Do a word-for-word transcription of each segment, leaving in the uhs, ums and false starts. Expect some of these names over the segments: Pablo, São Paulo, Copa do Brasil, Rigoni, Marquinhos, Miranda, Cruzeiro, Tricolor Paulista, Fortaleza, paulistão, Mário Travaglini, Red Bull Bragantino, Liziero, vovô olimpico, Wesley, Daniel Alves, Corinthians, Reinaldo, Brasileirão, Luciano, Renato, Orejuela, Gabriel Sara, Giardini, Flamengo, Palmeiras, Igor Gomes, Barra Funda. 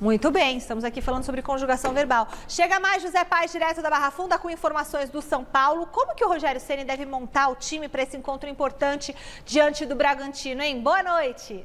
Muito bem, estamos aqui falando sobre conjugação verbal. Chega mais José Paz, direto da Barra Funda, com informações do São Paulo. Como que o Rogério Ceni deve montar o time para esse encontro importante diante do Bragantino, hein? Boa noite!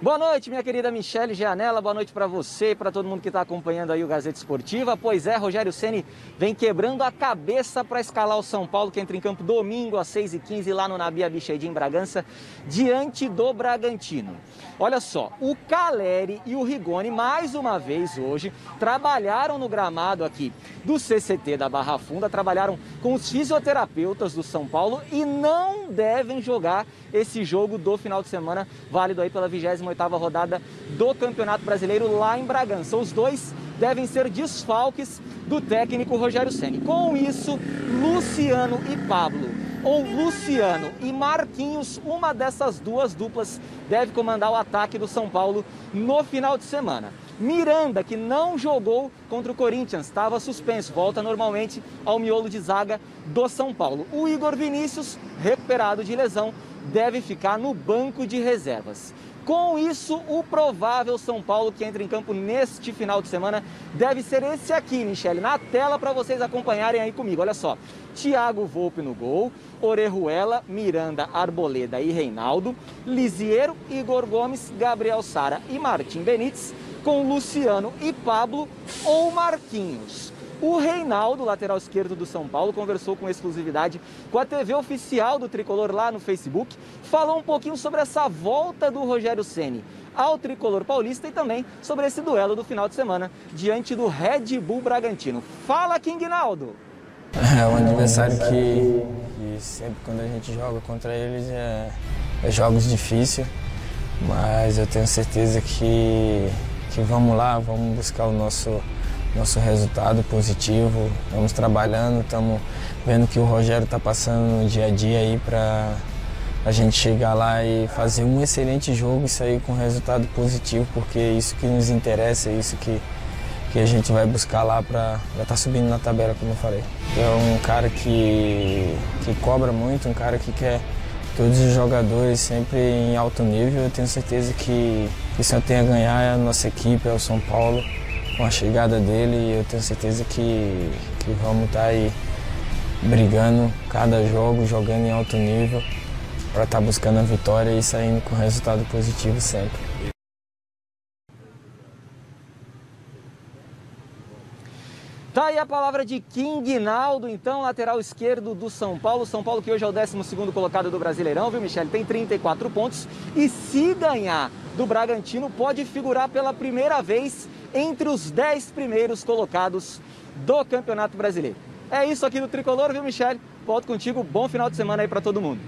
Boa noite, minha querida Michele Gianella, boa noite para você e para todo mundo que está acompanhando aí o Gazeta Esportiva. Pois é, Rogério Ceni vem quebrando a cabeça para escalar o São Paulo, que entra em campo domingo às seis e quinze lá no Nabi Abichedi, em Bragança, diante do Bragantino. Olha só, o Calleri e o Rigoni, mais uma vez hoje, trabalharam no gramado aqui do C C T da Barra Funda, trabalharam com os fisioterapeutas do São Paulo e não devem jogar esse jogo do final de semana, válido aí pela vigésima oitava rodada do Campeonato Brasileiro lá em Bragança. Os dois devem ser desfalques do técnico Rogério Ceni. Com isso, Luciano e Pablo, ou Luciano e Marquinhos, uma dessas duas duplas deve comandar o ataque do São Paulo no final de semana. Miranda, que não jogou contra o Corinthians, estava suspenso, volta normalmente ao miolo de zaga do São Paulo. O Igor Vinícius, recuperado de lesão, deve ficar no banco de reservas. Com isso, o provável São Paulo que entra em campo neste final de semana deve ser esse aqui, Michele, na tela para vocês acompanharem aí comigo. Olha só, Tiago Volpi no gol, Orejuela, Miranda, Arboleda e Reinaldo, Liziero, Igor Gomes, Gabriel Sara e Martín Benítez, com Luciano e Pablo ou Marquinhos. O Reinaldo, lateral esquerdo do São Paulo, conversou com exclusividade com a T V oficial do Tricolor lá no Facebook, falou um pouquinho sobre essa volta do Rogério Ceni ao Tricolor Paulista e também sobre esse duelo do final de semana diante do Red Bull Bragantino. Fala, Quingnaldo! É um adversário que, que sempre quando a gente joga contra eles é, é jogos difíceis, mas eu tenho certeza que, que vamos lá, vamos buscar o nosso... nosso resultado positivo, estamos trabalhando, estamos vendo que o Rogério está passando no dia a dia aí para a gente chegar lá e fazer um excelente jogo e sair com resultado positivo, porque é isso que nos interessa, é isso que, que a gente vai buscar lá para estar tá subindo na tabela, como eu falei. É um cara que, que cobra muito, um cara que quer todos os jogadores sempre em alto nível. Eu tenho certeza que isso eu tenho a ganhar é a nossa equipe, é o São Paulo. Com a chegada dele, eu tenho certeza que, que vamos estar aí brigando cada jogo, jogando em alto nível, para estar buscando a vitória e saindo com resultado positivo sempre. Tá aí a palavra de Quingnaldo, então, lateral esquerdo do São Paulo. São Paulo que hoje é o décimo segundo colocado do Brasileirão, viu, Michele? Tem trinta e quatro pontos e se ganhar do Bragantino pode figurar pela primeira vez entre os dez primeiros colocados do Campeonato Brasileiro. É isso aqui do Tricolor, viu, Michele? Volto contigo, bom final de semana aí para todo mundo.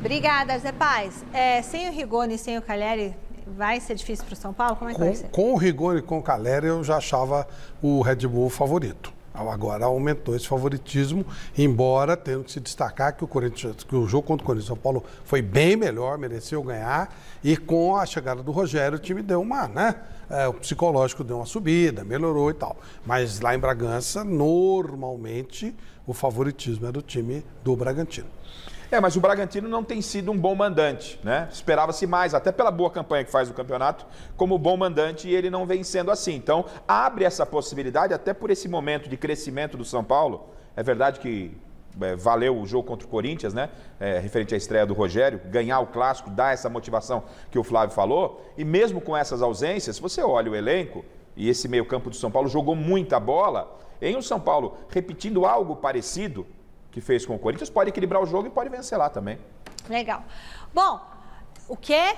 Obrigada, Zé Paz. É, sem o Rigoni e sem o Calleri... vai ser difícil para o São Paulo? Como é que com, vai ser? Com o Rigoni e com o Calleri, eu já achava o Red Bull favorito. Agora aumentou esse favoritismo, embora tendo que se destacar que o, Corinthians, que o jogo contra o Corinthians São Paulo foi bem melhor, mereceu ganhar. E com a chegada do Rogério, o time deu uma, né? É, o psicológico deu uma subida, melhorou e tal. Mas lá em Bragança, normalmente, o favoritismo é do time do Bragantino. É, mas o Bragantino não tem sido um bom mandante, né? Esperava-se mais, até pela boa campanha que faz no campeonato, como bom mandante, e ele não vem sendo assim. Então, abre essa possibilidade, até por esse momento de crescimento do São Paulo. É verdade que é, valeu o jogo contra o Corinthians, né? É, referente à estreia do Rogério, ganhar o Clássico, dar essa motivação que o Flávio falou. E mesmo com essas ausências, se você olha o elenco, e esse meio-campo do São Paulo jogou muita bola, em o São Paulo repetindo algo parecido, que fez com o Corinthians, pode equilibrar o jogo e pode vencer lá também. Legal. Bom, o quê?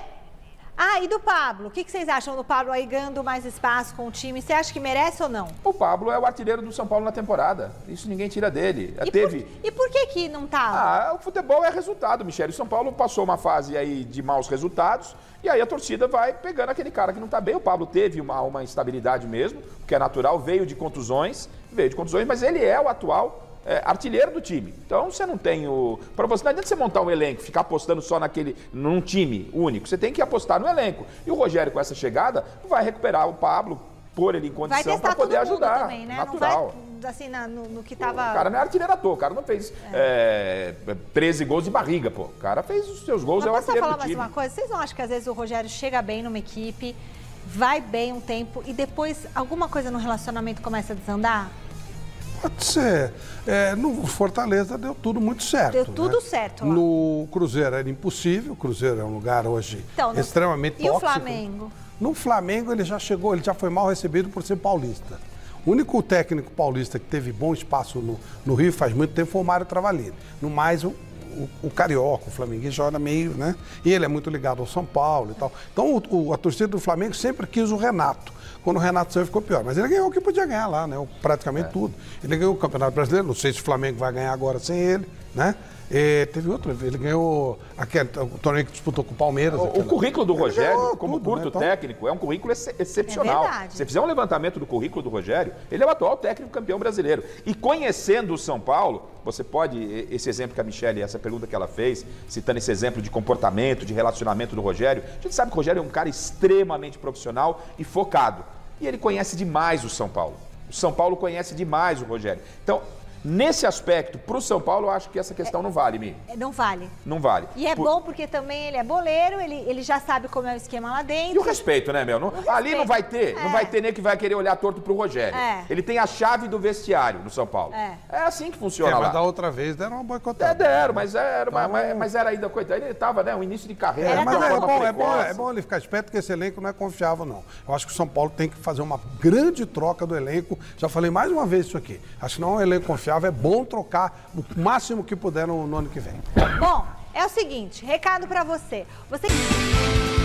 Ah, e do Pablo? O que vocês acham do Pablo aí ganhando mais espaço com o time? Você acha que merece ou não? O Pablo é o artilheiro do São Paulo na temporada. Isso ninguém tira dele. E, Teve... por... e por que que não tá? Ah, o futebol é resultado, Michele. O São Paulo passou uma fase aí de maus resultados e aí a torcida vai pegando aquele cara que não tá bem. O Pablo teve uma, uma instabilidade mesmo, que é natural, veio de contusões, veio de contusões, mas ele é o atual... É, artilheiro do time. Então você não tem o... Para você, não adianta você montar um elenco, ficar apostando só naquele... num time único. Você tem que apostar no elenco. E o Rogério, com essa chegada, vai recuperar o Pablo, pôr ele em condição para poder ajudar. Também, né? Natural. Não vai... assim, na, no, no que tava... Pô, o cara não é artilheiro à toa, o cara não fez é. É, treze gols de barriga, pô. O cara fez os seus gols, mas é o artilheiro do time. Mas posso falar mais uma coisa? Vocês não acham que às vezes o Rogério chega bem numa equipe, vai bem um tempo e depois alguma coisa no relacionamento começa a desandar? Pode ser. É, no Fortaleza deu tudo muito certo. Deu tudo né? certo. Lá. No Cruzeiro era impossível. O Cruzeiro é um lugar hoje então, extremamente no... e tóxico. E o Flamengo? No Flamengo ele já chegou, ele já foi mal recebido por ser paulista. O único técnico paulista que teve bom espaço no, no Rio faz muito tempo foi o Mário Travaglini. No mais, o, o, o carioca, o flamenguês joga meio, né? E ele é muito ligado ao São Paulo e tal. Então o, o, a torcida do Flamengo sempre quis o Renato. Quando o Renato saiu, ficou pior. Mas ele ganhou o que podia ganhar lá, né? Praticamente é. tudo. Ele ganhou o Campeonato Brasileiro, não sei se o Flamengo vai ganhar agora sem ele, né? E teve outro, ele ganhou aquele, o torneio que disputou com o Palmeiras. O, o currículo do Rogério, como tudo, curto né? então... técnico, é um currículo ex excepcional. É se fizer um levantamento do currículo do Rogério, ele é o atual técnico campeão brasileiro. E conhecendo o São Paulo, você pode, esse exemplo que a Michele, essa pergunta que ela fez, citando esse exemplo de comportamento, de relacionamento do Rogério, a gente sabe que o Rogério é um cara extremamente profissional e focado. E ele conhece demais o São Paulo. O São Paulo conhece demais o Rogério. Então... nesse aspecto, para o São Paulo, eu acho que essa questão é, não vale, Mi. Não vale. Não vale. E é Por... bom porque também ele é boleiro, ele, ele já sabe como é o esquema lá dentro. E o respeito, né, meu? Não, ali não vai ter, é. não vai ter nem que vai querer olhar torto para o Rogério. É. Ele tem a chave do vestiário no São Paulo. É, é assim que funciona é, mas lá. Mas da outra vez deram uma boicotada. É, deram, mas era, então... mas, mas era ainda, coitado. Ele estava, né, um início de carreira. É, mas é, é, bom, é, bom, é bom ele ficar esperto porque esse elenco não é confiável, não. Eu acho que o São Paulo tem que fazer uma grande troca do elenco. Já falei mais uma vez isso aqui. Acho que não é um elenco confiável. É bom trocar o máximo que puder no, no ano que vem. Bom, é o seguinte, recado pra você. Você...